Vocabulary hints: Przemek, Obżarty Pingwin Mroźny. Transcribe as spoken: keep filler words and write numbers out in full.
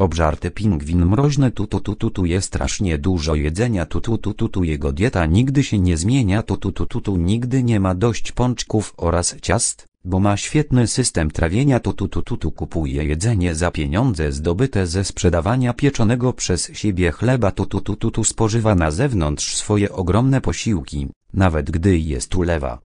Obżarty pingwin mroźny tutu tutu tu, tu, tu je strasznie dużo jedzenia tutu tutu tu, tu, jego dieta nigdy się nie zmienia tutu tutu tu, tu, nigdy nie ma dość pączków oraz ciast, bo ma świetny system trawienia tutu tutu tu, tu, kupuje jedzenie za pieniądze zdobyte ze sprzedawania pieczonego przez siebie chleba tutu tutu tu, tu, spożywa na zewnątrz swoje ogromne posiłki, nawet gdy jest ulewa.